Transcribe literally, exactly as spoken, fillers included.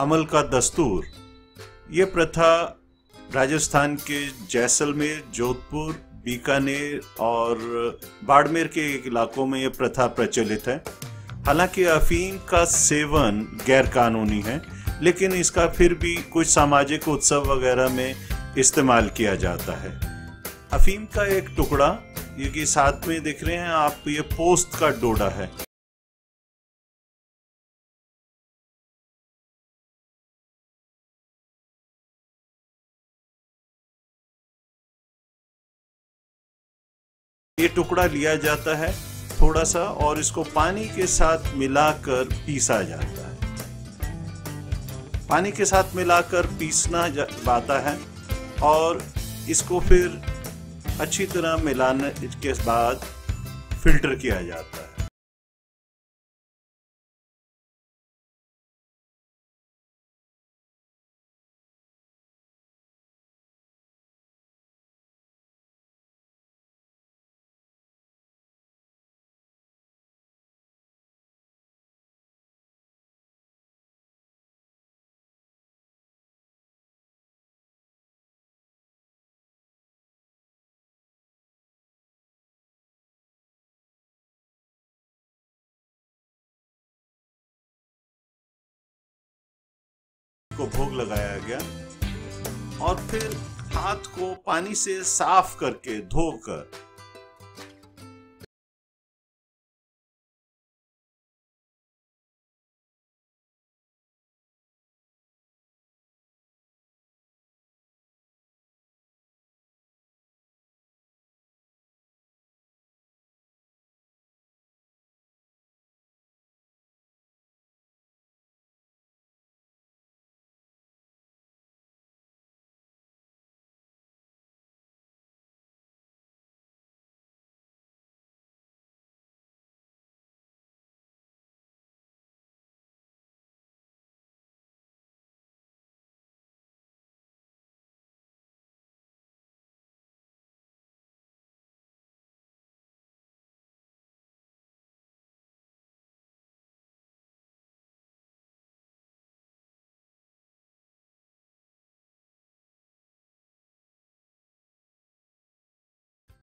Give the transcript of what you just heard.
अमल का दस्तूर। ये प्रथा राजस्थान के जैसलमेर, जोधपुर, बीकानेर और बाड़मेर के इलाकों में ये प्रथा प्रचलित है। हालांकि अफीम का सेवन गैर कानूनी है, लेकिन इसका फिर भी कुछ सामाजिक उत्सव वगैरह में इस्तेमाल किया जाता है। अफीम का एक टुकड़ा, ये कि साथ में दिख रहे हैं आप, ये पोस्त का डोडा है। ये टुकड़ा लिया जाता है थोड़ा सा और इसको पानी के साथ मिलाकर पीसा जाता है। पानी के साथ मिलाकर पीसना जाता है और इसको फिर अच्छी तरह मिलाने के बाद फिल्टर किया जाता है। को भोग लगाया गया और फिर हाथ को पानी से साफ करके धोकर